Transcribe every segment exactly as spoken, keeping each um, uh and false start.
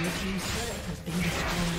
Your team's turret has been destroyed.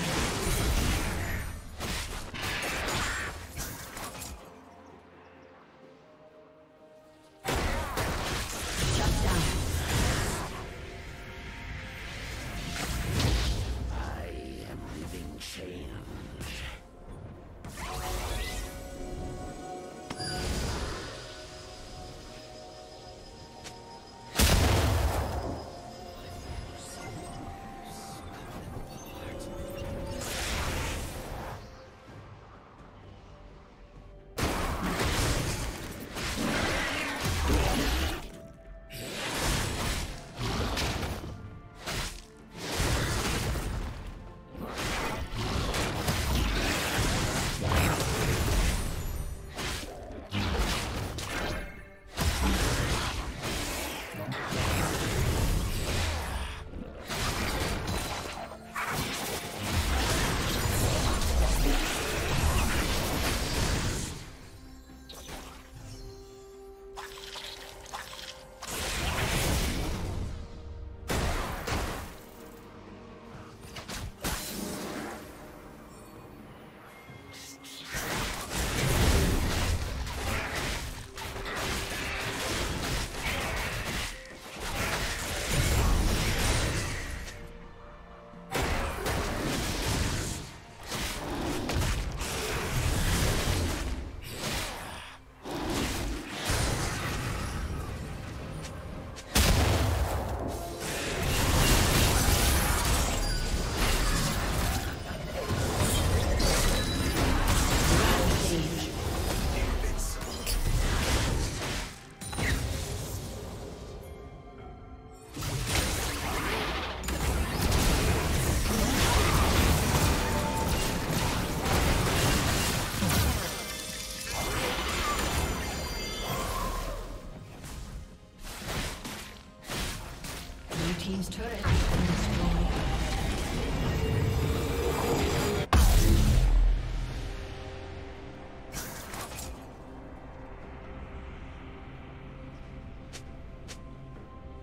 Team's turret has been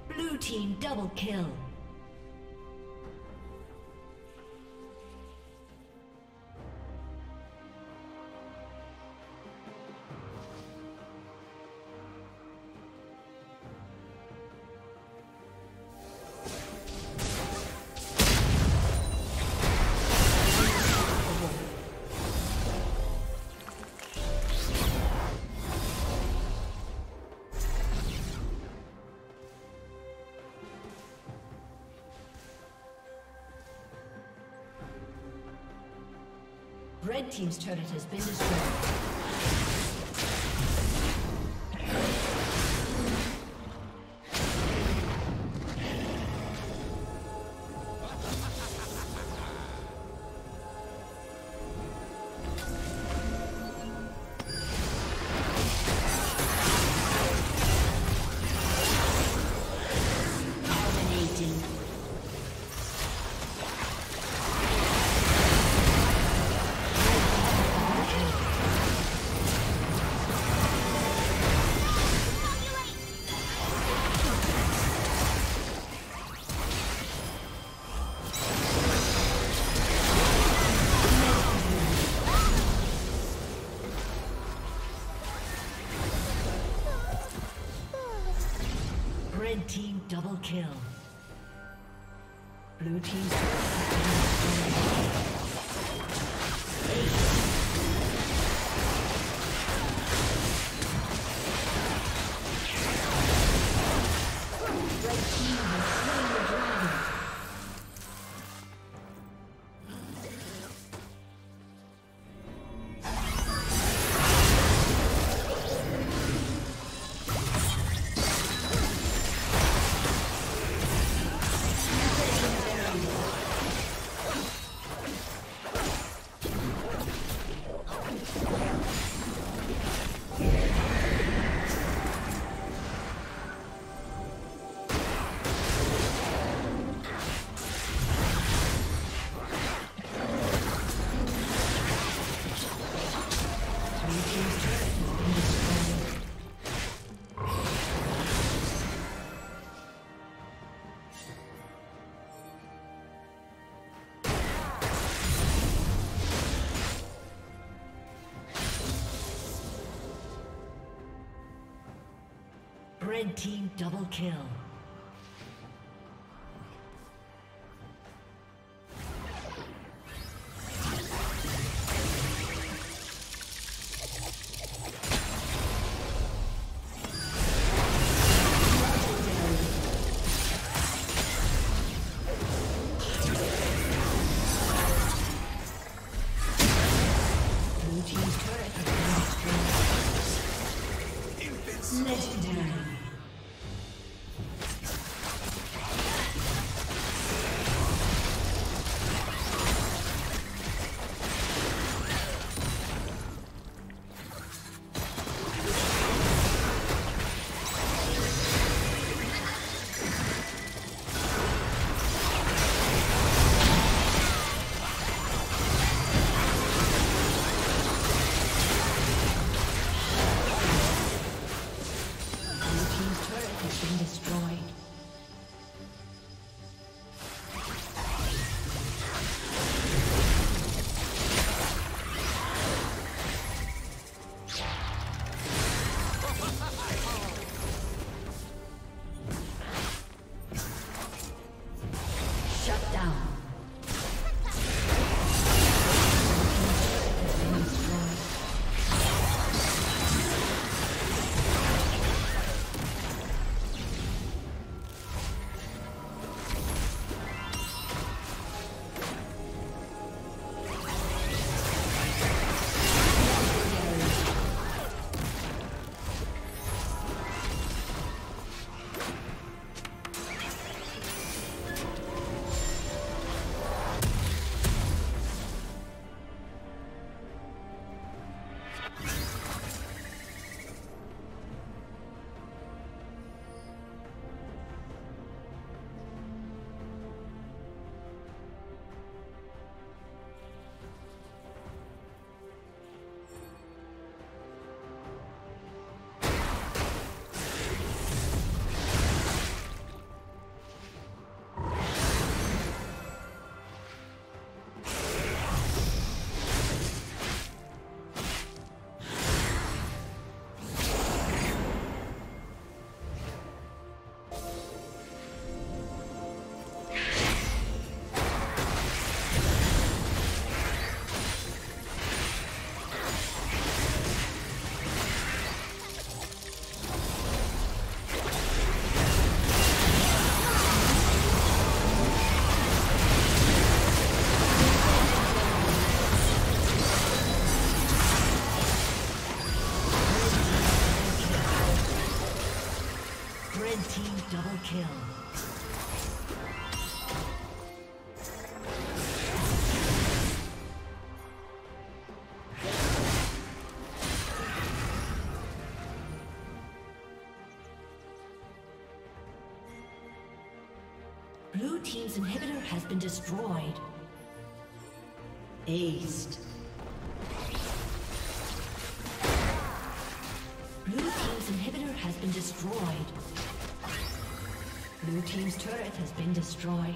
destroyed. Blue team double kill. Red team's turret has been destroyed. Red team double kill. Blue team Red team double kill. Double kill. Blue team's inhibitor has been destroyed. Aced. Blue team's inhibitor has been destroyed. Blue team's turret has been destroyed.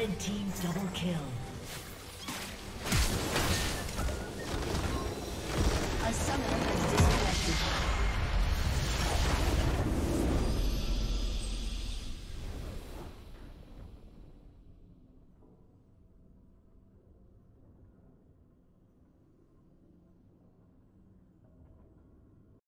Red team double kill.